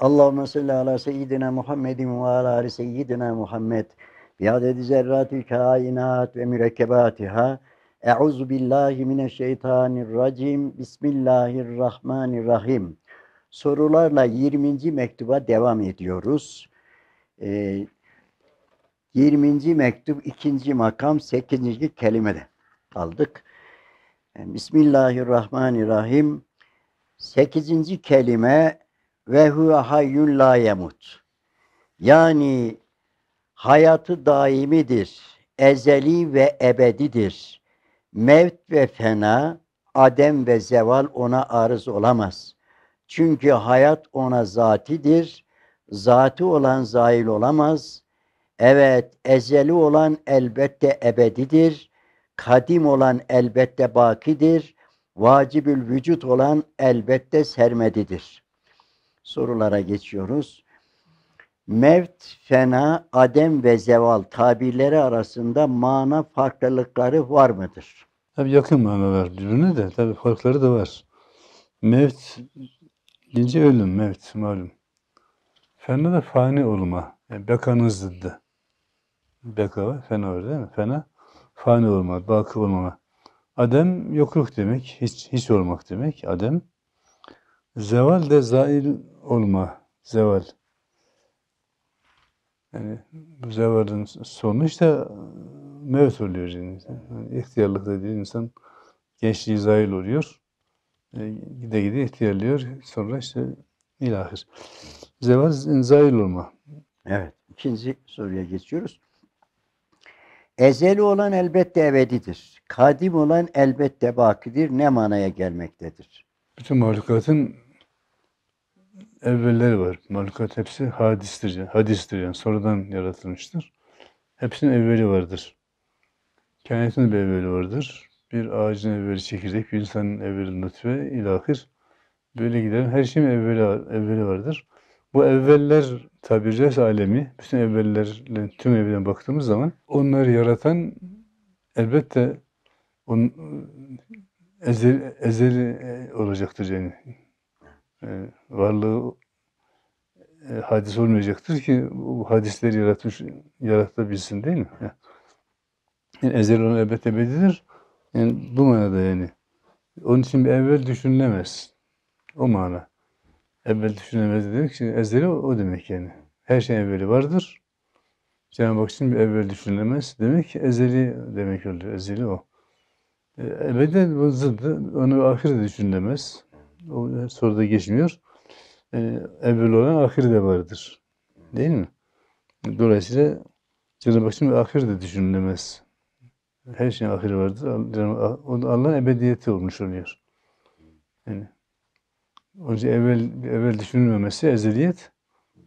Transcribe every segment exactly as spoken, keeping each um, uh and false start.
Allahümme salli ala seyyidina Muhammedin ve ala ali seyyidina Muhammed. Bi adedi zerrati kainat ve mürekkebatiha. Euzu billahi mineşşeytanirracim. Bismillahirrahmanirrahim. Sorularla yirminci mektuba devam ediyoruz. Ee, yirminci mektup ikinci makam sekizinci kelimede kaldık. Bismillahirrahmanirrahim. sekizinci kelime ve huve hayyun la yemut. Yani hayatı daimidir, ezeli ve ebedidir. Mevt ve fena, adem ve zeval ona arız olamaz. Çünkü hayat ona zatidir, zatı olan zail olamaz. Evet, ezeli olan elbette ebedidir, kadim olan elbette bakidir, vacibül vücut olan elbette sermedidir. Sorulara geçiyoruz. Mevt, fena, adem ve zeval tabirleri arasında mana farklılıkları var mıdır? Tabii yakın manalar birbirine de tabii farkları da var. Mevt deyince ölüm, mevt malum. Fena da fani olma, yani bekanın zıddı. Beka var, fena var değil mi? Fena, fani olma, baki olmama. Adem yokluk demek, hiç, hiç olmak demek, adem. Zeval de zail olma, zeval. Yani bu zevalın sonu işte mevt oluyor. Yani ihtiyarlıkta değil, insan gençliği zail oluyor. E, gide gide ihtiyarlıyor, sonra işte ilahir. Zeval zail olma. Evet, ikinci soruya geçiyoruz. Ezeli olan elbette ebedidir, kadim olan elbette bakidir, ne manaya gelmektedir? Bütün mahlukatın evvelleri var. Mahlukat hepsi hadistir, yani, hadistir yani sonradan yaratılmıştır. Hepsinin evveli vardır. Kainatın bir evveli vardır. Bir ağacın evveli çekirdek, bir insanın evveli nutfe, ilahir. Böyle gidelim. Her şeyin evveli, evveli vardır. Bu evveller tabiri caizse alemi, bütün evvellerle tüm evvellerine baktığımız zaman onları yaratan elbette onun ezeli, ezeli olacaktır yani. E, varlığı e, hadis olmayacaktır ki bu hadisleri yaratmış, yaratabilsin değil mi? Yani ezeli olan elbette ebedidir. Yani bu manada yani. Onun için bir evvel düşünülemez. O mana. Evvel düşünülemez demek ki ezeli o, o demek yani. Her şeyin evveli vardır. Cenab-ı Hak için bir evvel düşünülemez demek ki ezeli demek oluyor. Ezeli o. E, ebedi bu zıddı. Onu ahirete düşünülemez. O soruda geçmiyor. Ee, evvel olan ahir de vardır. Değil mi? Dolayısıyla Cenab-ı Hak şimdi ahir de düşünülemez. Her şeyin ahiri vardır. Allah'ın ebediyeti olmuş oluyor. Yani onun için evvel, evvel düşünülmemesi ezeliyet,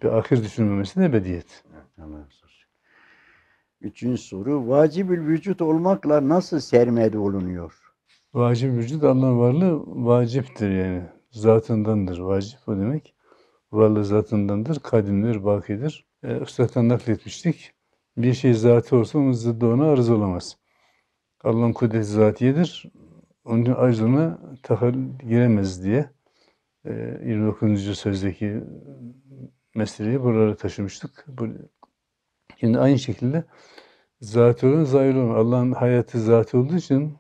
bir ahir düşünülmemesi de ebediyet. Üçüncü soru. Vacibül vücut olmakla nasıl sermedi olunuyor? Vacib vücud, Allah'ın varlığı vaciptir yani. Zatındandır. Vacip o demek. Varlığı zatındandır. Kadimdir, bakidir. E, Üstad'dan nakletmiştik. Bir şey zatı olsa onun zıddı ona arız olamaz. Allah'ın kudreti zatiyedir. Onun için aczına tahallül giremez diye e, yirmi dokuzuncu sözdeki meseleyi buralara taşımıştık. Şimdi aynı şekilde zatı olan zahir olan. Allah'ın hayatı zatı olduğu için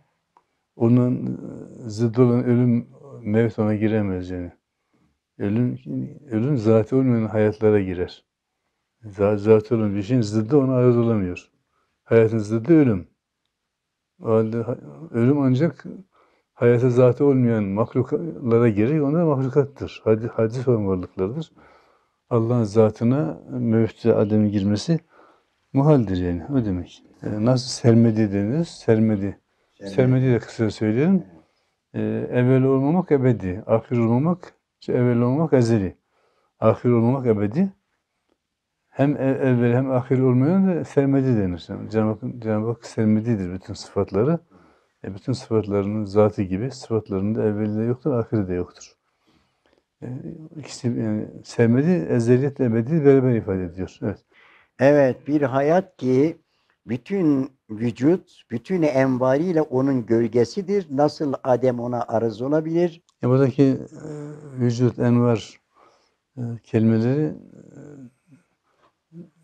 onun zıddı olan ölüm, mevt ona giremez yani. Ölüm, ölüm zatı olmayan hayatlara girer. Zatı olan bir şeyin zıddı ona arız olamıyor. Hayatın zıddı ölüm. O halde ölüm ancak hayata zatı olmayan mahluklara girer, onlar mahlukattır. Hadis, hadis olan varlıklardır. Allah'ın zatına mevte ademi girmesi muhaldir yani, o demek. Yani nasıl sermedi denir, sermedi. Sermedi'yi de kısa söyleyelim. Ee, evvel olmamak ebedi, ahir olmamak, işte evvel olmamak ezeli, ahir olmamak ebedi. Hem evvel hem ahir olmayan da sermedi denir. Yani Cenab-ı Hak sermedidir bütün sıfatları. E, bütün sıfatlarının zatı gibi sıfatlarının da evveli de yoktur, ahiri de yoktur. E, ikisi yani sermedi, ezeliyetle ebedi beraber ifade ediyor. Evet. Evet, bir hayat ki bütün vücut, bütün envariyle onun gölgesidir. Nasıl adem ona arız olabilir? E buradaki e, vücut, envar e, kelimeleri e,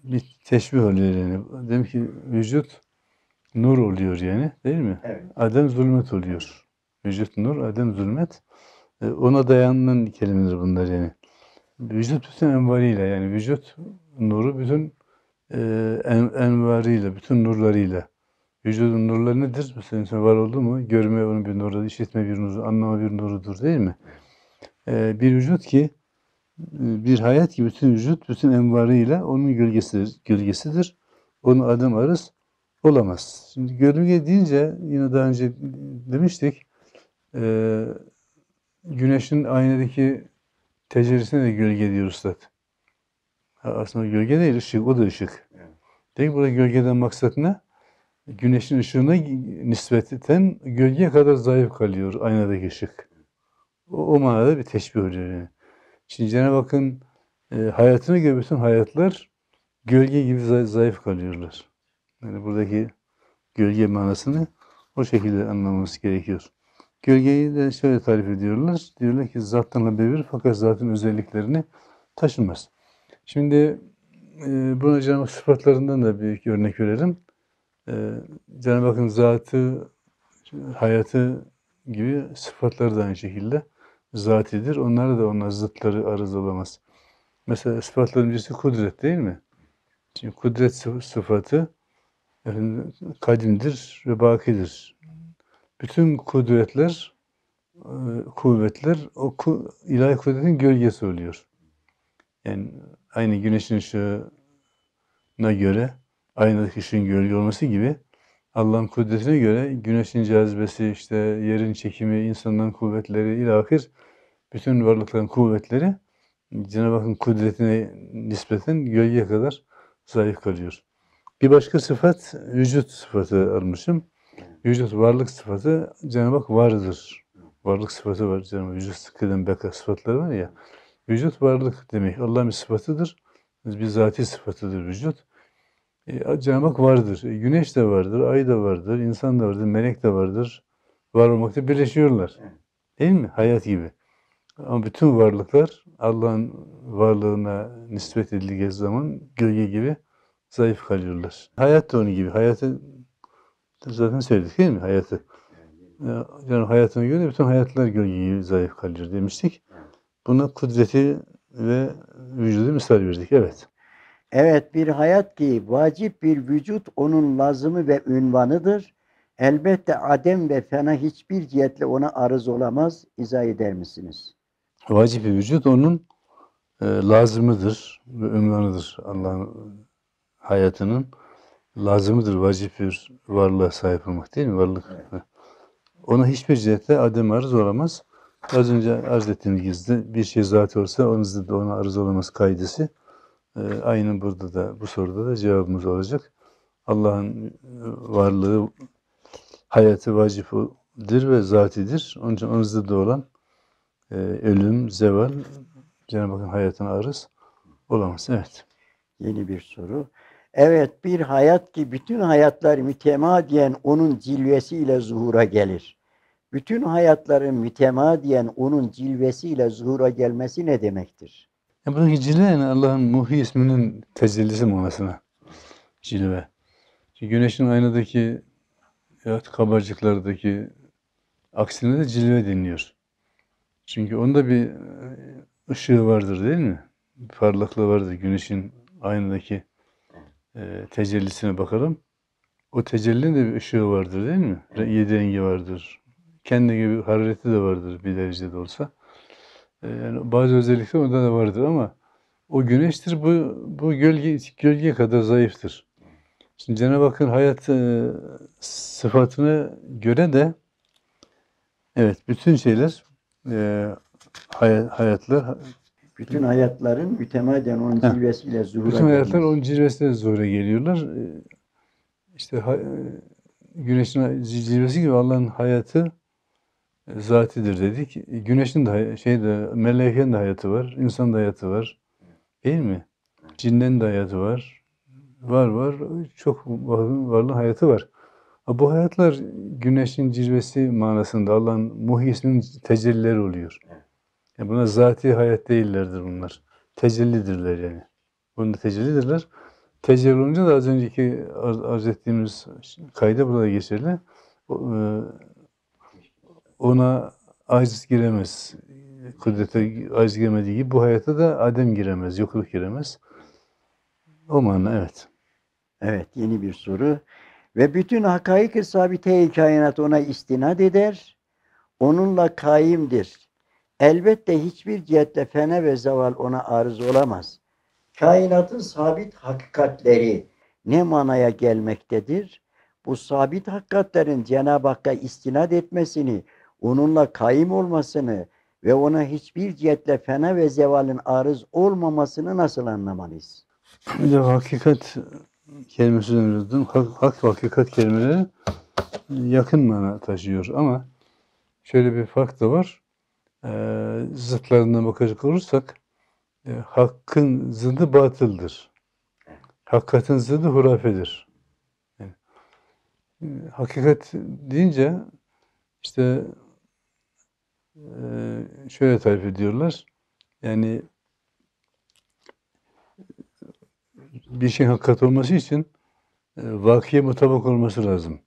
bir teşbih oluyor yani. Demek ki vücut nur oluyor yani, değil mi? Evet. Adem zulmet oluyor. Vücut nur, Adem zulmet. E, ona dayanan kelimeler bunlar yani. Vücut bütün envariyle yani vücut nuru bütün e, en, envariyle, bütün nurlarıyla. Vücudun nurları nedir? Mesela insan var oldu mu? Görme onun bir nurudur, işitme bir nurudur, anlama bir nurudur, değil mi? Ee, bir vücut ki, bir hayat ki bütün vücut, bütün envarıyla onun gölgesidir. gölgesidir. Onu adım arız olamaz. Şimdi gölge deyince, yine daha önce demiştik, e, güneşin aynadaki tecerrisine de gölge diyor Üstad. Aslında gölge değil, ışık, o da ışık. Peki burada gölgeden maksat ne? Güneşin ışığına nispeten gölgeye kadar zayıf kalıyor aynadaki ışık. O, o manada bir teşbih oluyor yani. Şimdi Cenab-ı Hakk'ın e, hayatına göre bütün hayatlar gölge gibi zayıf kalıyorlar. Yani buradaki gölge manasını o şekilde anlamamız gerekiyor. Gölgeyi de şöyle tarif ediyorlar. Diyorlar ki zattan haberdir fakat zatın özelliklerini taşınmaz. Şimdi e, buna Cenab-ı Hak sıfatlarından da bir örnek verelim. Ee, Cenab-ı Hakk'ın zatı, hayatı gibi sıfatları da aynı şekilde zatidir. Onlara da onlar zıtları arız olamaz. Mesela sıfatların birisi kudret, değil mi? Şimdi kudret sıfatı yani kadimdir ve bakidir. Bütün kudretler, kuvvetler o ku, ilahi kudretin gölgesi oluyor. Yani aynı güneşin ışığına göre aynadaki ışığın gölge olması gibi Allah'ın kudretine göre güneşin cazibesi, işte yerin çekimi, insanların kuvvetleri ilahir bütün varlıkların kuvvetleri Cenab-ı Hakk'ın kudretine nispeten gölgeye kadar zayıf kalıyor. Bir başka sıfat vücut sıfatı almışım. Vücut varlık sıfatı Cenab-ı Hak vardır. Varlık sıfatı var Cenab-ı Hak. Vücut kıdem beka sıfatları var ya. Vücut varlık demek. Allah'ın bir sıfatıdır. Bir zati sıfatıdır vücut. Cenab-ı Hak vardır. Güneş de vardır, ay da vardır, insan da vardır, melek de vardır. Var olmakta birleşiyorlar. Değil mi? Hayat gibi. Ama bütün varlıklar Allah'ın varlığına nispet edildiği zaman gölge gibi zayıf kalıyorlar. Hayat da onun gibi. Hayatı zaten söyledik değil mi? Hayatı. Yani hayatına göre bütün hayatlar gölge gibi zayıf kalıyor demiştik. Buna kudreti ve vücudu misal verdik. Evet. Evet, bir hayat ki vacip bir vücut onun lazımı ve ünvanıdır. Elbette adem ve fena hiçbir cihetle ona arız olamaz. İzah eder misiniz? Vacip bir vücut onun e, lazımıdır ve ünvanıdır. Allah'ın hayatının lazımıdır. Vacip bir varlığa sahip olmak değil mi? Varlık. Evet. Ona hiçbir cihetle adem arız olamaz. Az önce arz ettiğimiz gizli bir şey zaten olsa onunızda da ona arız olamaz kaidesi. Aynı burada da, bu soruda da cevabımız olacak. Allah'ın varlığı, hayatı vacipdir ve zatidir. Onun için onun zıddı olan e, ölüm, zeval, Cenab-ı Hakk'ın hayatına arız olamaz. Evet. Yeni bir soru. Evet, bir hayat ki bütün hayatlar mütemadiyen onun cilvesiyle zuhura gelir. Bütün hayatların mütemadiyen onun cilvesiyle zuhura gelmesi ne demektir? Yani buradaki cilve yani Allah'ın Muhyi isminin tecellisi manasına cilve. Çünkü güneşin aynadaki ya kabarcıklardaki aksine de cilve deniliyor. Çünkü onda bir ışığı vardır değil mi? Parlaklığı vardır güneşin aynadaki e, tecellisine bakalım. O tecellinin de bir ışığı vardır değil mi? Yedi rengi vardır. Kendi gibi harareti de vardır bir derecede olsa. Yani bazı özellikler onda da vardır ama o güneştir, bu, bu gölge, gölge kadar zayıftır. Şimdi Cenab-ı Hakk'ın hayat e, sıfatına göre de evet bütün şeyler e, hay, hayatlar bütün hayatların mütemadiyen onun cilvesiyle zuhura bütün hayatlar geliyorlar. Onun cilvesiyle zuhura geliyorlar. İşte ha, güneşin cilvesi gibi Allah'ın hayatı zatidir dedik. Güneşin de şeyde, melekenin de hayatı var, insanın da hayatı var. Değil mi? Cinden de hayatı var. Var var. Çok varlığın hayatı var. Bu hayatlar güneşin cilvesi manasında Allah'ın Muhyi isminin tecellileri oluyor. Yani buna zati hayat değillerdir bunlar. tecellidirler yani. Bunun da tecellidirler. Tecelli olunca da az önceki arz, arz ettiğimiz kayda burada geçerli. Ona aciz giremez. Kudrete aciz giremediği gibi bu hayata da Adem giremez, yokluk giremez. O manada evet. Evet, yeni bir soru. Ve bütün hakaik-i sabite-i kainat ona istinad eder. Onunla kaimdir. Elbette hiçbir cihette fene ve zeval ona arız olamaz. Kainatın sabit hakikatleri ne manaya gelmektedir? Bu sabit hakikatlerin Cenab-ı Hakk'a istinad etmesini, onunla kaim olmasını ve ona hiçbir cihetle fena ve zevalin arız olmamasını nasıl anlamalıyız? Bir de hakikat kelimesi denildi. Hak, hak ve hakikat kelimeleri yakın mana taşıyor ama şöyle bir fark da var. Ee, zıtlarından bakacak olursak e, hakkın zıdı batıldır. Hakikatin zıdı hurafedir. Yani, e, hakikat deyince işte Ee, şöyle tarif ediyorlar, yani bir şeyin hakikat olması için e, vakiye mutabık olması lazım.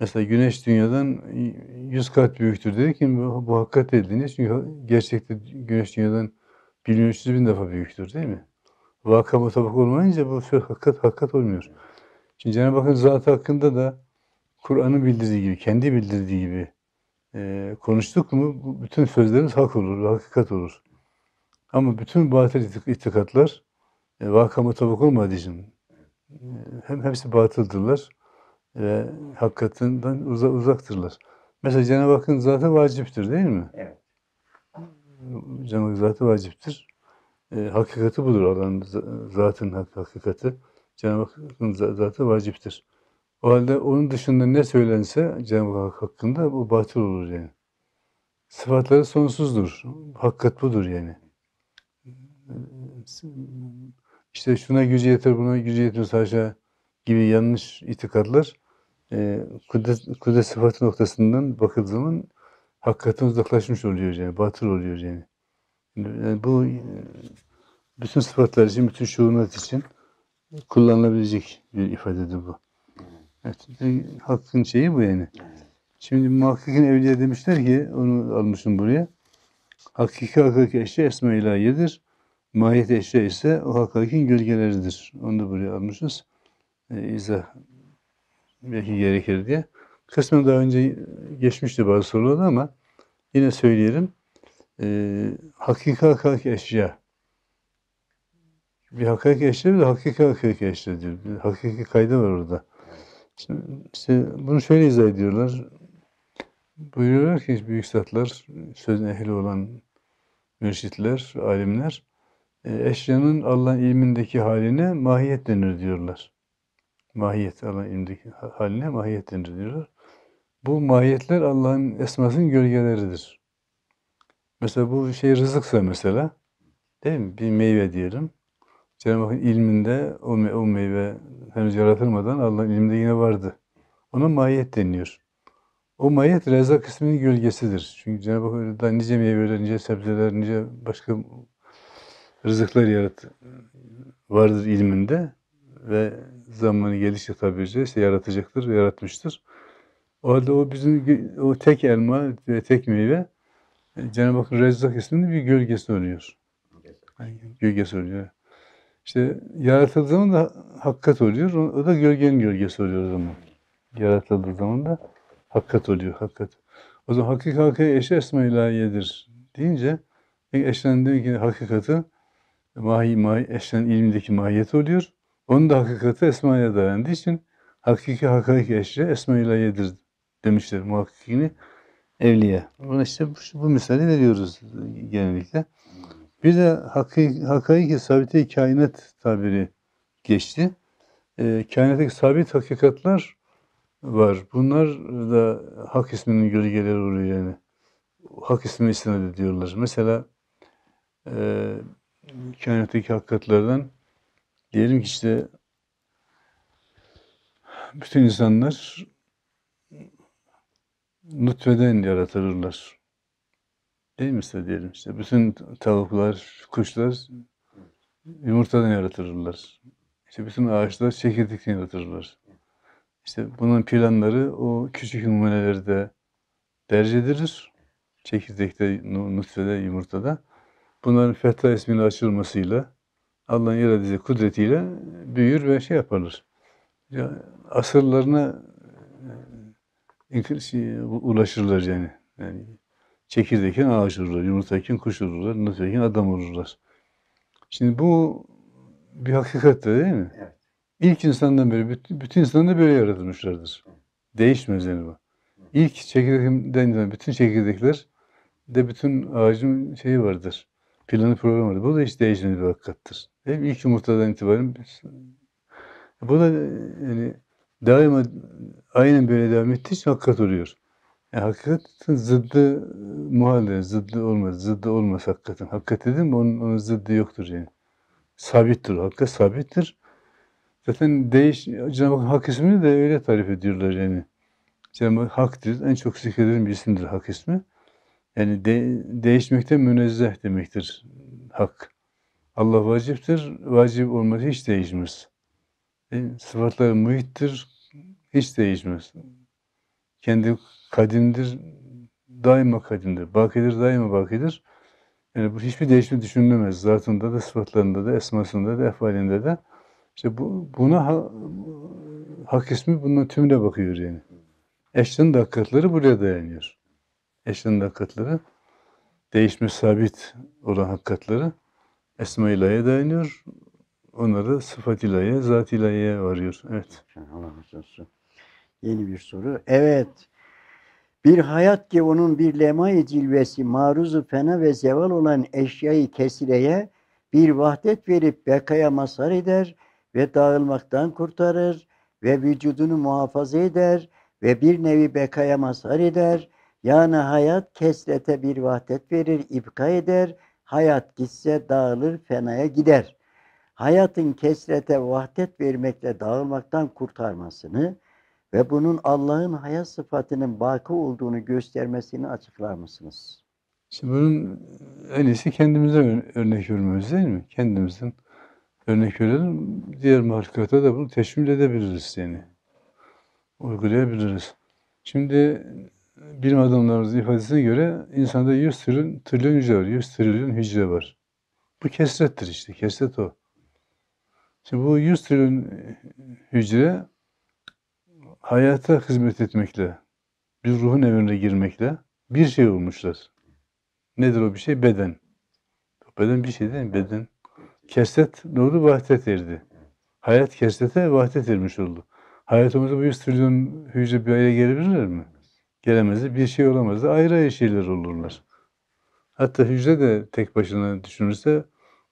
Mesela güneş dünyadan yüz kat büyüktür dedi ki bu, bu hakikat değil. Niye? Çünkü gerçekte güneş dünyadan bin üç yüz bin defa büyüktür değil mi? Vakıya mutabık olmayınca bu söz hakikat, hakikat olmuyor. Şimdi Cenab-ı Hakk'ın zatı hakkında da Kur'an'ın bildirdiği gibi, kendi bildirdiği gibi Ee, konuştuk mu bütün sözlerimiz hak olur, hakikat olur. Ama bütün batıl itikatlar e, vaka mutabık olmadığı için e, hem hepsi batıldırlar ve hakikatinden uza, uzaktırlar. Mesela Cenab-ı Hakk'ın zatı vaciptir değil mi? Evet. Cenab-ı Hakk'ın zatı vaciptir. E, hakikati budur, Allah'ın zatının hak, hakikati. Cenab-ı Hakk'ın zatı vaciptir. O halde onun dışında ne söylense Cenab-ı Hak hakkında bu batıl olur yani. Sıfatları sonsuzdur. Hakikat budur yani. İşte şuna gücü yeter, buna gücü yetmez haşa gibi yanlış itikadlar e, kudret, kudret sıfatı noktasından bakıldığı zaman hakikaten uzaklaşmış oluyor yani. Batıl oluyor yani. Yani bu bütün sıfatlar için, bütün şuunat için kullanılabilecek bir ifadedir bu. Evet, hakkın şeyi bu yani. Şimdi muhakkikin evliya demişler ki, onu almışım buraya. Hakiki hakiki eşya esma ilahiyedir. Mahiyet eşya ise o hakikin gölgeleridir. Onu da buraya almışız. E, izah belki gerekir diye. Kısmen daha önce geçmişti bazı sorularda ama yine söyleyelim. E, hakiki hakiki eşya. Bir hakiki eşya bir de hakiki hakiki eşya diyor. Bir hakiki kayda var orada. İşte bunu şöyle izah ediyorlar. Buyuruyorlar ki büyük zatlar, sözün ehli olan mürşitler, alimler, eşyanın Allah'ın ilmindeki haline mahiyet denir diyorlar. Mahiyet, Allah'ın ilmindeki haline mahiyet denir diyorlar. Bu mahiyetler Allah'ın esmasının gölgeleridir. Mesela bu şey rızıksa mesela, değil mi? Bir meyve diyelim. Cenab-ı Hakk'ın ilminde o, me o meyve henüz yaratılmadan Allah'ın ilminde yine vardı. Ona mahiyet deniyor. O mahiyet rezak isminin gölgesidir. Çünkü Cenab-ı Hak daha nice meyveler, nice sebzeler, nice başka rızıklar yarattı. Vardır ilminde ve zamanı gelişe tabirce işte yaratacaktır, yaratmıştır. O halde o bizim o tek elma ve tek meyve Cenab-ı Hakk'ın rezak isminin bir gölgesi oluyor. Gölgesi oluyor. İşte yaratıldığı zaman da hakikat oluyor. O da gölgenin gölgesi oluyor o zaman. Yaratıldığı zaman da hakikat oluyor. Hakikat. O zaman hakik hakiki eşya esma ilahiyedir deyince eşyanın demek ki hakikati mahi, mahi, eşyanın ilmindeki mahiyeti oluyor. Onun da hakikati esmaya dayandığı için hakiki hakiki eşya esma ilahiyedir demişler muhakkikini evliya. Buna işte bu, bu misali veriyoruz genellikle. Bir de hakiki sabite-i kainat tabiri geçti. E, kainattaki sabit hakikatlar var. Bunlar da hak isminin gölgeleri oluyor yani. Hak ismini istinad ediyorlar. Mesela e, kainattaki hakikatlardan diyelim ki işte bütün insanlar nutfeden yaratılırlar. Değil mi size diyelim işte bütün tavuklar, kuşlar yumurtadan yaratırlar. İşte bütün ağaçlar çekirdekten yaratırlar. İşte bunun planları o küçük numunelerde derc edilir. Çekirdekte, nutfede, yumurtada. Bunların Fetha isminin açılmasıyla, Allah'ın yarattığı kudretiyle büyür ve şey yaparlar. Ya, asırlarına e, ulaşırlar yani. Yani çekirdekten ağaç olurlar, yumurtayken kuş olurlar, nutfedeyken adam olurlar. Şimdi bu bir hakikat değil mi? Evet. İlk insandan beri, bütün, bütün insanlar böyle yaratılmışlardır. Değişmez yani bu. İlk çekirdekten bütün çekirdekler de bütün ağacın şeyi vardır. Planı, programı vardır. Bu da hiç değişmez bir hakikattır. Hep ilk yumurtadan itibaren bu da yani daima aynen böyle devam ettiği için hakikat oluyor. Yani hakikatin zıddı muhaldir, zıddı olmaz, zıddı olmaz hakikaten. Hakikat dedim mi onun, onun zıddı yoktur yani. Sabittir, hakikat sabittir. Zaten değiş, Cenab-ı Hakk'ın hak ismini de öyle tarif ediyorlar yani. Cenab-ı Hak haktır, en çok zikredilen bir isimdir hak ismi. Yani de, değişmekten münezzeh demektir hak. Allah vaciptir, vacip olması hiç değişmez. Yani sıfatları muhittir, hiç değişmez. Kendi kadimdir, daima kadimdir. Bakidir, daima bakidir. Yani bu hiçbir değişim düşünülemez. Zatında da, sıfatlarında da, esmasında da, efalinde de. İşte bu, buna ha, hak ismi bunun tümüne bakıyor yani. Eşyanın da hakikatleri buraya dayanıyor. Eşyanın da hakikatleri, değişmiş sabit olan hakikatleri Esma-i İlahiye'ye dayanıyor. Onları Sıfat-i İlahiye'ye, Zat-i İlahiye'ye varıyor. Evet. Allah razı olsun. Yeni bir soru. Evet. Bir hayat ki onun bir lemay-i cilvesi, maruzu fena ve zeval olan eşyayı kesireye bir vahdet verip bekaya mazhar eder ve dağılmaktan kurtarır ve vücudunu muhafaza eder ve bir nevi bekaya mazhar eder. Yani hayat kesrete bir vahdet verir, ibka eder. Hayat gitse dağılır, fenaya gider. Hayatın kesrete vahdet vermekle dağılmaktan kurtarmasını ve bunun Allah'ın hayat sıfatının baki olduğunu göstermesini açıklar mısınız? Şimdi bunun en iyisi kendimize örnek vermemiz değil mi? Kendimizden örnek verelim. Diğer mahlukata da bunu teşmil edebiliriz yani. Uygulayabiliriz. Şimdi bilim adamlarımızın ifadesine göre insanda yüz trilyon, trilyon hücre var. yüz trilyon hücre var. Bu kesrettir işte. Kesret o. Şimdi bu yüz trilyon hücre hayata hizmet etmekle, bir ruhun evine girmekle bir şey olmuşlar. Nedir o bir şey? Beden. Beden bir şey değil mi? Beden. Kesret nuru vahdet erdi. Hayat kesrete vahdet ermiş oldu. Hayatımızda bu yüz trilyon hücre bir araya gelebilirler mi? Gelemezdi, bir şey olamazdı. Ayrı ayrı şeyler olurlar. Hatta hücre de tek başına düşünürse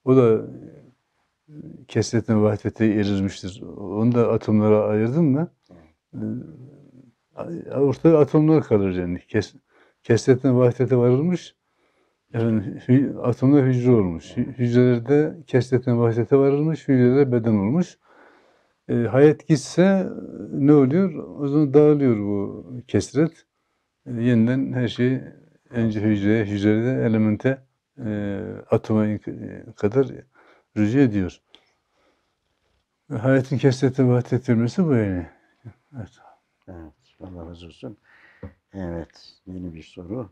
o da kesretten vahdete erilmiştir. Onu da atomlara ayırdın mı? Ortada atomlar kalır yani. Kes, kesretten vahdete varılmış, yani hü, atomlar hücre olmuş. Hücrelerde kesretten vahdete varılmış, hücrelerde beden olmuş. E, hayat gitse ne oluyor? O zaman dağılıyor bu kesret. E, yeniden her şey önce hücreye, hücrede elemente, e, atoma kadar rücu ediyor. E, hayatın kesrete vahdet vermesi bu yani. Evet. Evet. Allah razı olsun. Evet. Yeni bir soru.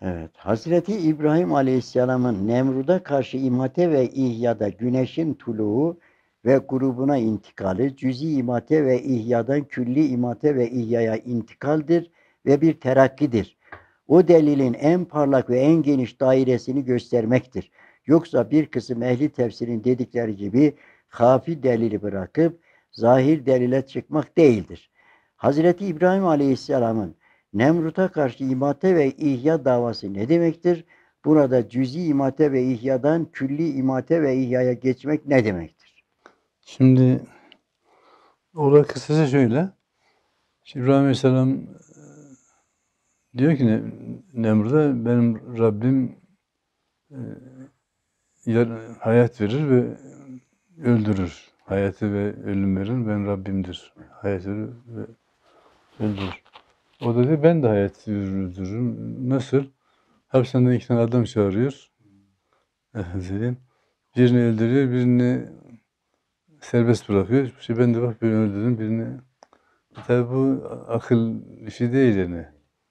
Evet. Hazreti İbrahim Aleyhisselam'ın Nemrut'a karşı imate ve ihyada güneşin tuluğu ve grubuna intikali, cüz-i imate ve ihyadan külli imate ve ihyaya intikaldir ve bir terakkidir. O delilin en parlak ve en geniş dairesini göstermektir. Yoksa bir kısım ehli tefsirin dedikleri gibi hafi delili bırakıp zahir delile çıkmak değildir. Hz. İbrahim Aleyhisselam'ın Nemrut'a karşı imate ve ihya davası ne demektir? Burada cüz-i imate ve ihyadan külli imate ve ihyaya geçmek ne demektir? Şimdi olay kısaca şöyle. Şimdi İbrahim Aleyhisselam diyor ki Nemrut'a, benim Rabbim e, hayat verir ve öldürür. Hayatı ve ölüm verir, benim Rabbimdir. Hayat verir ve öldürür. O da diyor, ben de hayat verir, öldürürüm. Nasıl? Hapishaneden iki tane adam çağırıyor. birini öldürüyor, birini serbest bırakıyor. İşte ben de bak birini öldürdüm, birini... Tabi bu akıl işi değil yani.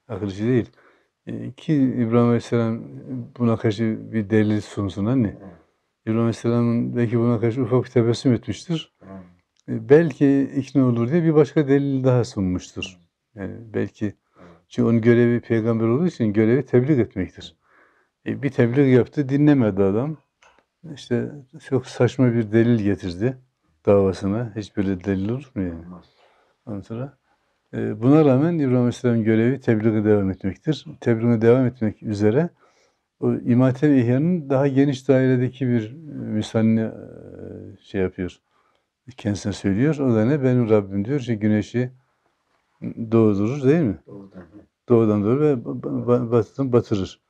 Akıl işi değil. Ki İbrahim Aleyhisselam buna karşı bir delil sunsun hani. İbrahim Aleyhisselam'ın belki buna karşı ufak bir tebessüm etmiştir. Belki ikna olur diye bir başka delil daha sunmuştur. Yani belki, çünkü onun görevi peygamber olduğu için görevi tebliğ etmektir. E bir tebliğ yaptı, dinlemedi adam. İşte çok saçma bir delil getirdi davasına. Hiç böyle delil olur mu yani? Ondan sonra e, buna rağmen İbrahim Aleyhisselam'ın görevi tebliğe devam etmektir. Tebliğe devam etmek üzere o İmate-i İhya'nın daha geniş dairedeki bir misalini şey yapıyor. Kendisine söylüyor. O da ne? Benim Rabbim diyor ki güneşi doğdurur değil mi? Doğudan. Doğudan doğru ve batıdan batırır.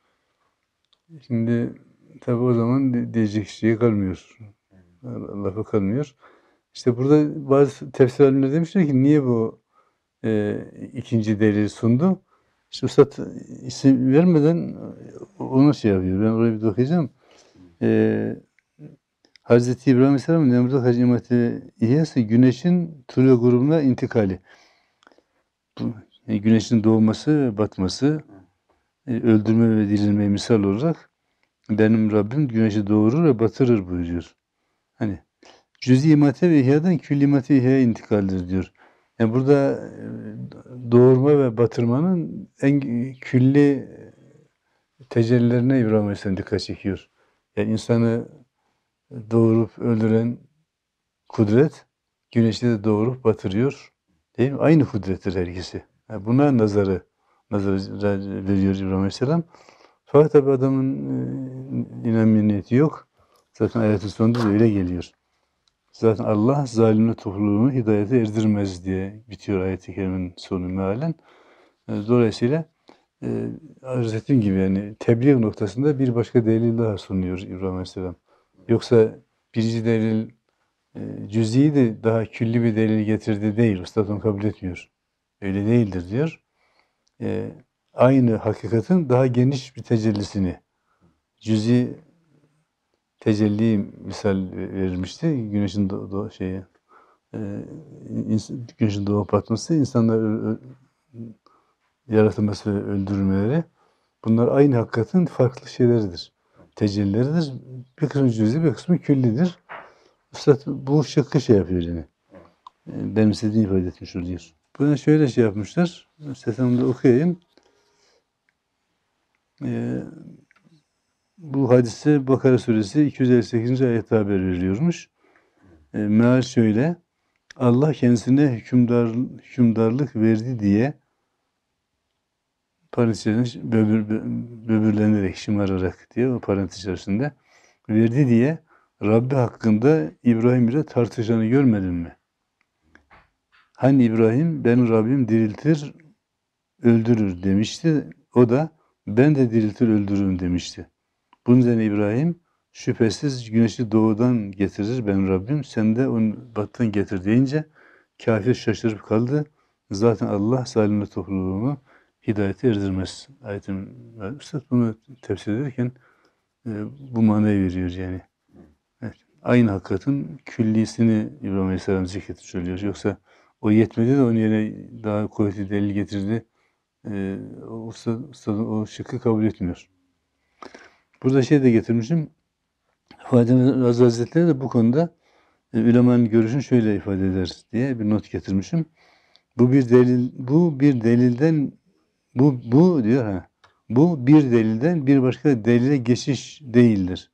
Şimdi tabi o zaman diyecek şey kalmıyor. Allah'a kalmıyor. İşte burada bazı tefsir alimleri demişler ki niye bu e, ikinci delili sundu? İşte Üstad isim vermeden onu şey yapıyor. Ben oraya bir okuyacağım. E, Hz. İbrahim Aleyhisselam'ın Nemrut Hacimatı İhyası güneşin Turya grubuna intikali. Yani güneşin doğması ve batması, öldürme ve dirilmeye misal olarak benim Rabbim güneşi doğurur ve batırır buyuruyor. Hani cüz-i imate ve ihyadan külli imate ve ihyaya intikaldir diyor. Yani burada doğurma ve batırmanın en külli tecellilerine İbrahim Aleyhisselam dikkat çekiyor. Yani insanı doğurup öldüren kudret, güneşi de doğurup batırıyor. Değil mi? Aynı kudrettir herkesi. Yani buna nazarı, nazarı veriyor İbrahim Aleyhisselam. Fakat tabi adamın e, inanma niyeti yok. Zaten ayetin sonunda da öyle geliyor. Zaten Allah zalimle topluluğunu hidayete erdirmez diye bitiyor ayet-i kerimin sonu mealen. Dolayısıyla e, arz ettiğim gibi yani tebliğ noktasında bir başka delil daha sunuyor İbrahim Aleyhisselam. Yoksa birinci delil e, cüz'i de daha külli bir delil getirdi değil. Üstad onu kabul etmiyor. Öyle değildir diyor. E, aynı hakikatin daha geniş bir tecellisini cüz'i tecelli misal verilmişti. Güneşin do do şeyi e, güneşin doğup batması, insanlar yaratılması ve öldürmeleri, bunlar aynı hakikatin farklı şeyleridir. Tecellileridir. Bir kısmı cüz'i, bir kısmı küllidir. Üstad bu şıkkı şey yapıyor yani. Benim istediğimi ifade etmiş oluyor. Buna şöyle şey yapmışlar. Üstad'ımı da okuyayım. Ee, bu hadise Bakara suresi iki yüz elli sekizinci ayette haber veriliyormuş. Ee, meal şöyle. Allah kendisine hükümdar, hükümdarlık verdi diye parantez böbür, böbürlenerek, şımararak diye o parantez içerisinde verdi diye Rabbi hakkında İbrahim ile tartışanı görmedin mi? Hani İbrahim benim Rabbim diriltir, öldürür demişti. O da ben de diriltir, öldürürüm demişti. Bunun üzerine İbrahim şüphesiz güneşi doğudan getirir benim Rabbim, sen de onu battan getir deyince kafir şaşırıp kaldı. Zaten Allah zalimle topluluğunu hidayete erdirmez. Ayetim, Üstad bunu tefsir ederken e, bu manayı veriyor yani. Evet. Aynı hakikatin küllisini İbrahim Aleyhisselam zikreti söylüyor. Yoksa o yetmedi de onun yerine daha kuvvetli delil getirdi. E, o, Üstad'ın o şıkkı kabul etmiyor. Burada şey de getirmişim. Fadime Razı Hazretleri de bu konuda e, ulemanın görüşünü şöyle ifade eder diye bir not getirmişim. Bu bir delil, bu bir delilden Bu, bu diyor ha, bu bir delilden bir başka delile geçiş değildir.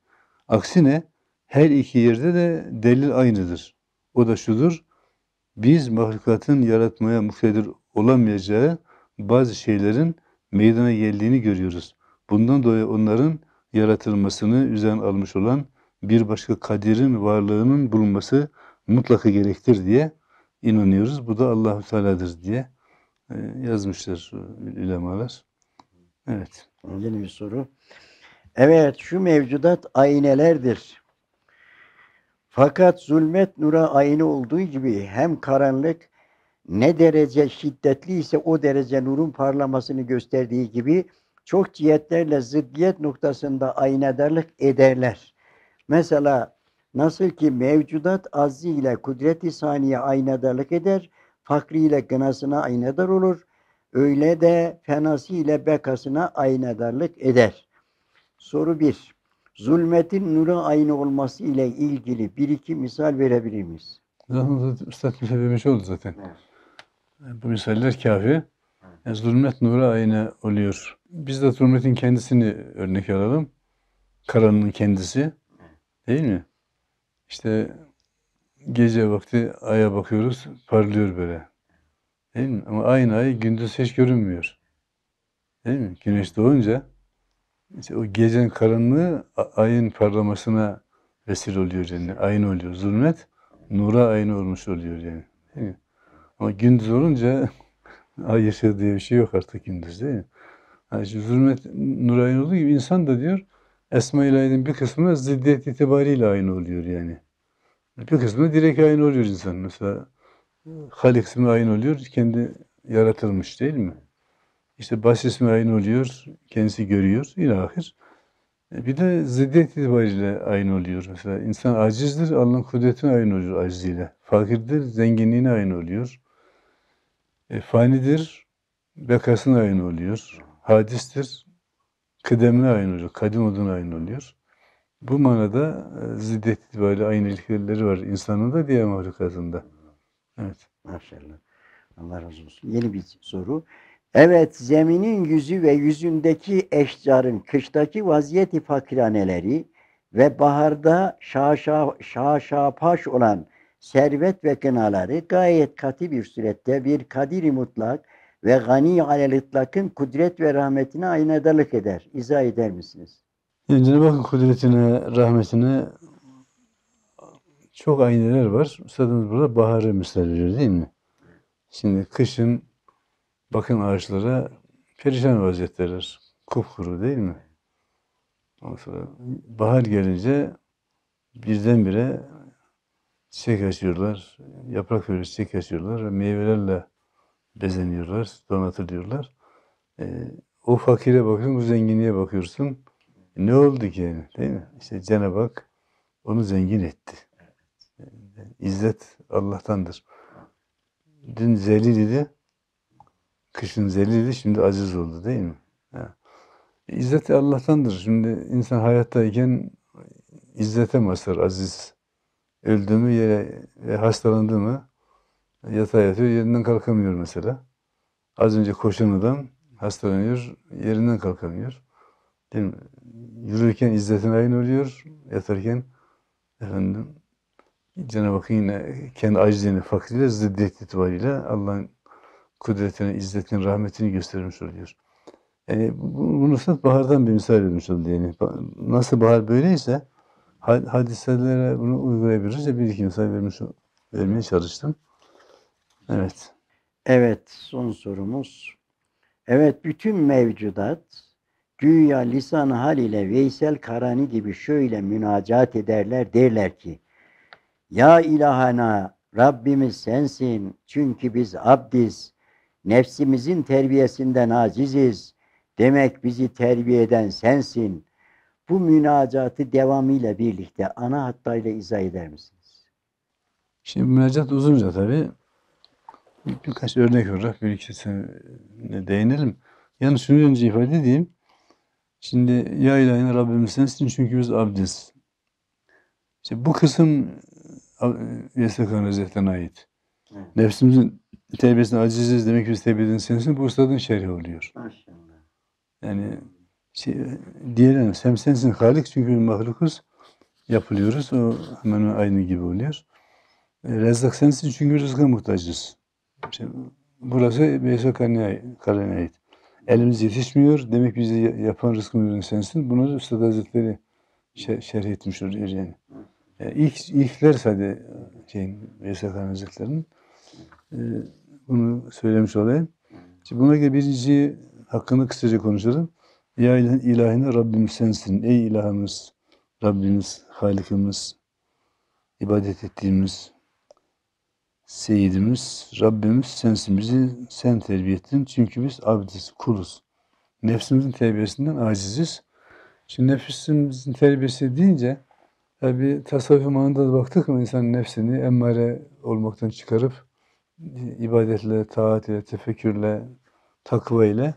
Aksine her iki yerde de delil aynıdır. O da şudur, biz mahlukatın yaratmaya muktedir olamayacağı bazı şeylerin meydana geldiğini görüyoruz. Bundan dolayı onların yaratılmasını üzerine almış olan bir başka kadirin varlığının bulunması mutlaka gerektir diye inanıyoruz. Bu da Allah-u Teala'dır diye yazmışlar ulemalar. Evet. Yeni bir soru. Evet, şu mevcudat aynelerdir. Fakat zulmet nura ayne olduğu gibi hem karanlık ne derece şiddetli ise o derece nurun parlamasını gösterdiği gibi çok cihetlerle zıddiyet noktasında aynedarlık ederler. Mesela Nasıl ki mevcudat azzi ile kudret-i saniye aynadarlık eder, fakri ile gınasına aynadar olur, öyle de fenası ile bekasına aynadarlık eder. Soru bir. Zulmetin nura aynı olması ile ilgili bir iki misal verebilir miyiz? Zaten Üstad misal vermiş oldu zaten. Evet. Bu misaller kafi. Evet. Yani zulmet nura aynı oluyor. Biz de zulmetin kendisini örnek alalım. Karanlığın kendisi. Evet. Değil mi? İşte gece vakti aya bakıyoruz, parlıyor böyle. Değil mi? Ama aynı ay gündüz hiç görünmüyor. Değil mi? Güneş doğunca işte o gecenin karanlığı ayın parlamasına vesile oluyor yani. Aynı oluyor. Zulmet nura aynı olmuş oluyor yani. Değil mi? Ama gündüz olunca ay ışığı diye bir şey yok artık gündüz, değil mi? Yani zulmet nura aynı olduğu gibi insan da diyor Esma-i İlahi'nin bir kısmı ziddiyet itibariyle aynı oluyor yani. Bir kısmı direkt aynı oluyor insan. Mesela Halik ismi aynı oluyor, kendi yaratılmış değil mi? İşte Bas ismi aynı oluyor, kendisi görüyor, ilahir. Bir de ziddiyet itibariyle aynı oluyor. Mesela insan acizdir, Allah'ın kudretine aynı oluyor aciziyle. Fakirdir, zenginliğine aynı oluyor. E, fanidir, bekasına aynı oluyor. Hadistir, kıdemine aynı oluyor, kadim olduğuna aynı oluyor. Bu manada ziddet itibariyle aynı ilkeleri var insanın da diğer mahlukatında. Evet. Maşallah. Allah razı olsun. Yeni bir soru. Evet, zeminin yüzü ve yüzündeki eşcarın kıştaki vaziyeti fakiraneleri ve baharda şaşa, şaşapaş olan servet ve kınaları gayet katı bir surette bir kadir-i mutlak ve gani alel itlakın kudret ve rahmetine aynadarlık eder. İzah eder misiniz? Yani Cenab-ı Hakk'ın kudretine, rahmetine çok ayneler var. Üstadımız burada baharı misal veriyor değil mi? Şimdi kışın bakın ağaçlara perişan vaziyetteler. Kupkuru değil mi? Ondan sonra bahar gelince birdenbire çiçek açıyorlar, yaprak veriyor, çiçek açıyorlar ve meyvelerle bezeniyorlar, donatılıyorlar. E, o fakire bakıyorsun, bu zenginliğe bakıyorsun. Ne oldu ki yani? Değil mi? İşte Cenab-ı Hak onu zengin etti. Yani İzzet Allah'tandır. Dün zelil idi, kışın zelil idi, şimdi aziz oldu değil mi? Ha. İzzet Allah'tandır. Şimdi insan hayattayken izzete mazhar, aziz. Öldü mü yere, hastalandı mı yatağa yatıyor, yerinden kalkamıyor mesela. Az önce koşan adam hastalanıyor, yerinden kalkamıyor. Değil mi? Yürürken izzetin aynı oluyor, yatarken efendim Cenab-ı Hakk'ın yine kendi acizliğini, fakriyle, ziddiyet itibariyle Allah'ın kudretini, izzetini, rahmetini göstermiş oluyor. Yani bunu Üstad bahardan bir misal vermiş oldu yani. Nasıl bahar böyleyse hadiselere bunu uygulayabiliriz ya bir iki misal vermiş, vermeye çalıştım. Evet. Evet, son sorumuz. Evet, bütün mevcudat güya lisan hal ile Veysel Karani gibi şöyle münacat ederler, derler ki ya ilahana Rabbimiz sensin çünkü biz abdiz, nefsimizin terbiyesinden aciziz, demek bizi terbiye eden sensin. Bu münacatı devamıyla birlikte ana hattıyla izah eder misiniz? Şimdi münacat uzunca tabii. Birkaç örnek olarak bir ikisine değinelim. Yani şunu önce ifade edeyim. Şimdi ya ilahine Rabbimiz sensin çünkü biz abdiz. İşte bu kısım Veysel Karani Hazretleri'ne ait. Evet. Nefsimizin terbiyesine aciziz demek ki biz terbiye eden sensin. Bu Üstad'ın şerhi oluyor. Maşallah. Yani şey, diyelim hem sensin Halik çünkü mahlukuz yapılıyoruz. O hemen aynı gibi oluyor. Rezzak sensin çünkü rızka muhtacız. İşte burası Veysel Karani'ye ait. Elimiz yetişmiyor, demek bizi yapan rızkımızın sensin. Bunu Üstad Hazretleri şer şerh etmiş oluyor yani. Yani ilk, ilkler sadece şeyin, Veysel Karani Hazretleri'nin ee, bunu söylemiş olayım. Şimdi buna göre birinci hakkını kısaca konuşalım. Ya ilahine Rabbimiz sensin. Ey ilahımız, Rabbimiz, Halikimiz, ibadet ettiğimiz Seyyidimiz, Rabbimiz sensin, bizi sen terbiye ettin. Çünkü biz abdiz, kuluz. Nefsimizin terbiyesinden aciziz. Şimdi nefsimizin terbiyesi deyince Tabi tasavvuf manada da baktık mı insanın nefsini emmare olmaktan çıkarıp ibadetle, taatle, tefekkürle, takva ile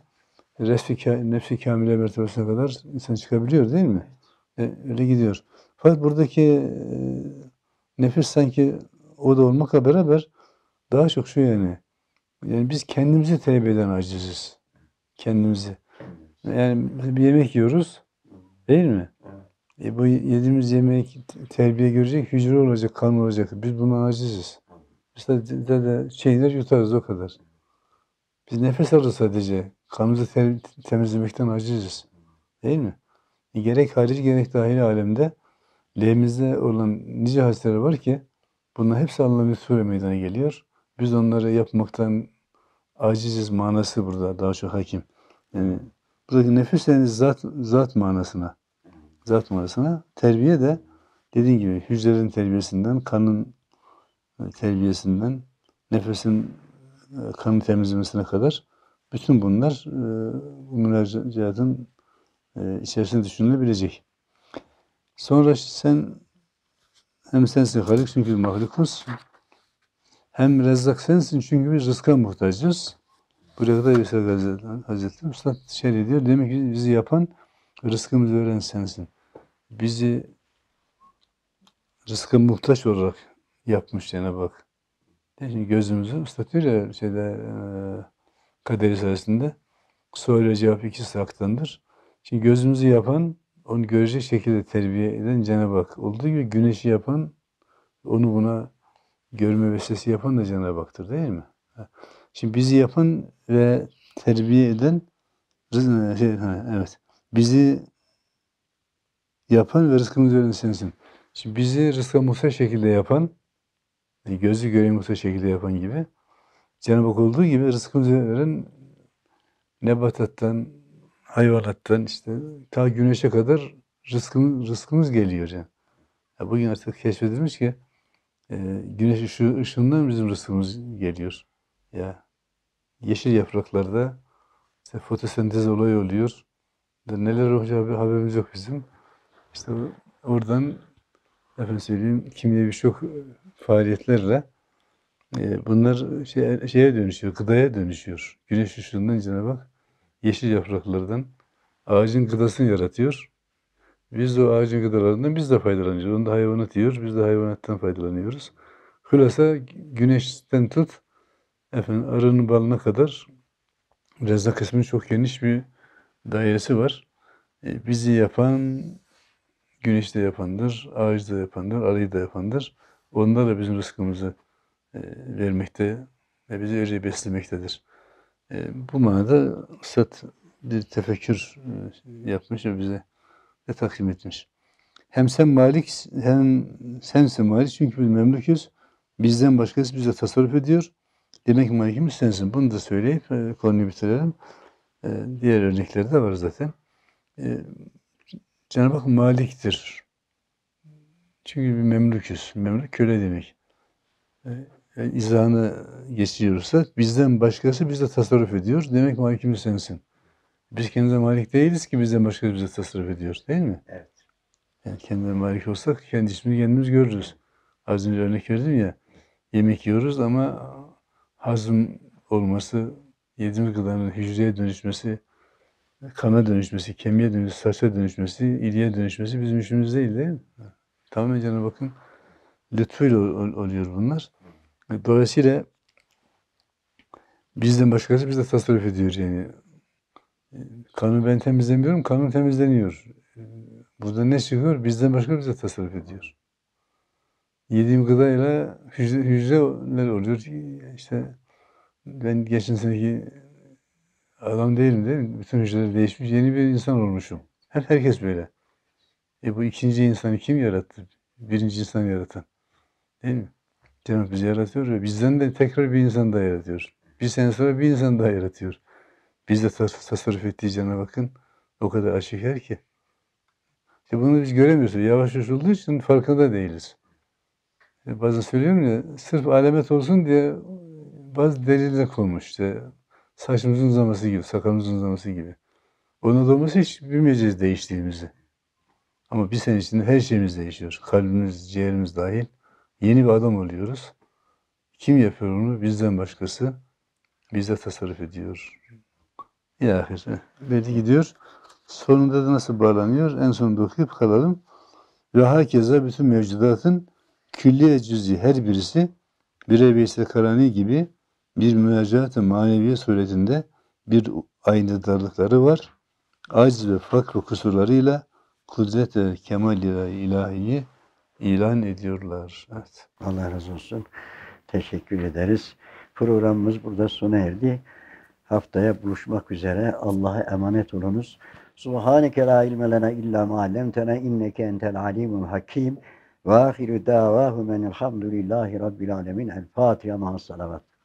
resmi, nefsi kamile mertebesine kadar insan çıkabiliyor değil mi? E, öyle gidiyor. Fakat buradaki e, nefis sanki o da olmakla beraber daha çok şu yani, yani biz kendimizi terbiye eden aciziz. Kendimizi. Yani bir yemek yiyoruz değil mi? E bu yediğimiz yemek terbiye görecek, hücre olacak, kan olacak. Biz buna aciziz. Mesela de, de şeyler yutarız o kadar. Biz nefes alırız sadece. Kanımızı ter, temizlemekten aciziz. Değil mi? E gerek harici gerek dahil alemde lehimizde olan nice hadiseler var ki bunların hepsi Allah'ın sure meydana geliyor. Biz onları yapmaktan aciziz manası burada daha çok hakim. Yani buradaki nefis yani zat, zat manasına. Zat manasına. Terbiye de dediğim gibi hücrelerin terbiyesinden, kanın terbiyesinden, nefesin kanı temizlemesine kadar bütün bunlar bu münacatın içerisinde düşünülebilecek. Sonra sen hem sensin Halik çünkü mahlukuz, hem Rezzak sensin çünkü biz rızka muhtacız. Buraya kadar Veysel Hazretleri Üstad şerh ediyor. Demek ki bizi yapan, rızkımızı veren sensin. Bizi rızka muhtaç olarak yapmış Cenab-ı Hak. Şimdi gözümüzü Üstad diyor ya şeyde, Kader Risalesi'nde sual ve cevap ikisi haktandır. Şimdi gözümüzü yapan, onu görecek şekilde terbiye eden Cenab-ı Hak. Olduğu gibi güneşi yapan, onu buna görme vesilesi yapan da Cenab-ı Hak'tır değil mi? Şimdi bizi yapan ve terbiye eden, şey, evet, bizi yapan ve rızkımızı veren sensin. Şimdi bizi rızka muhtaç şekilde yapan, gözü göreyim muhtaç şekilde yapan gibi, Cenab-ı Hak olduğu gibi rızkımızı veren nebatattan, hayvanattan işte ta güneşe kadar rızkımız, rızkımız geliyor yani. Ya bugün artık keşfedilmiş ki e, güneş ışığı, ışığından bizim rızkımız geliyor. Ya yeşil yapraklarda işte fotosentez olayı oluyor. Neler olacağı haberimiz yok bizim. İşte oradan efendim söyleyeyim kimyevi şok faaliyetlerle e, bunlar şey, şeye dönüşüyor, gıdaya dönüşüyor. Güneş ışığından Cenab-ı Hak yeşil yapraklardan ağacın gıdasını yaratıyor. Biz o ağacın gıdalarından biz de faydalanıyoruz. Onda hayvanat yiyor, biz de hayvanattan faydalanıyoruz. Hülasa güneşten tut, efendim arının balına kadar Rezzak kısmının çok geniş bir dairesi var. E, bizi yapan, güneş de yapandır, ağacı da yapandır, arıyı da yapandır. Onlar da bizim rızkımızı e, vermekte ve bizi öyle beslemektedir. E, bu manada Üstad bir tefekkür e, yapmış ve bize de takdim etmiş. Hem sen malik, hem sensin malik çünkü biz memlüküz. Bizden başkası bize tasarruf ediyor. Demek malikimiz sensin. Bunu da söyleyip e, konuyu bitirelim. E, diğer örnekleri de var zaten. E, Cenab-ı Hak maliktir. Çünkü bir memlüküz. Memlük köle demek. E, Yani izahını geçiriyorsa bizden başkası bize tasarruf ediyor. Demek malikimiz sensin. Biz kendimize malik değiliz ki bizden başkası bize tasarruf ediyor. Değil mi? Evet. Yani kendimize malik olsak kendi ismini kendimiz görürüz. Az önce örnek verdim ya. Yemek yiyoruz ama hazm olması, yediğimiz gıdanın hücreye dönüşmesi, kana dönüşmesi, kemiğe dönüşmesi, saça dönüşmesi, iliğe dönüşmesi bizim işimiz değil değil mi? Tamamen Cenab-ı Hakk'ın lütfuyla oluyor bunlar. Dolayısıyla bizden başkası biz de tasarruf ediyor yani. Kanı ben temizlemiyorum, kanım temizleniyor. Burada ne çıkıyor? Bizden başkası bize tasarruf ediyor. Yediğim gıdayla hücre, hücreler oluyor. İşte ben geçen seneki adam değilim değil mi? Bütün hücreler değişmiş, yeni bir insan olmuşum. Her, herkes böyle. E bu ikinci insanı kim yarattı? Birinci insan yaratan. Değil mi? Cenab-ı Hak bizi yaratıyor ve bizden de tekrar bir insan daha yaratıyor. Bir sene sonra bir insan daha yaratıyor. Biz de tasarruf ettiği Cenab-ı Hakk'ın o kadar aşikar ki. İşte bunu biz göremiyoruz. Yavaş yavaş olduğu için farkında değiliz. E bazen söylüyorum ya, sırf alamet olsun diye bazı deliller konmuş. İşte saçımızın uzaması gibi, sakalımızın uzaması gibi. Onun uzaması hiç bilmeyeceğiz değiştiğimizi. Ama bir sene içinde her şeyimiz değişiyor. Kalbimiz, ciğerimiz dahil. Yeni bir adam oluyoruz. Kim yapıyor onu? Bizden başkası. Bize tasarruf ediyor. Ya böyle gidiyor. Sonunda da nasıl bağlanıyor? En sonunda okuyup kalalım. Ve hakeza bütün mevcudatın külliye cüz'i her birisi bire Veysel Karani gibi bir münacat-ı maneviye suretinde bir aynadarlıkları var. Aciz ve fakr kusurlarıyla kudret-i kemal-i ilahiyi ilan ediyorlar. Evet. Allah razı olsun. Teşekkür ederiz. Programımız burada sona erdi. Haftaya buluşmak üzere. Allah'a emanet olunuz. Subhaneke la ilme lena illa ma allamtena inneke entel alimul hakim. Ve ahiru davahum enelhamdülillahi rabbil alemin. El Fatiha ma'as salavat.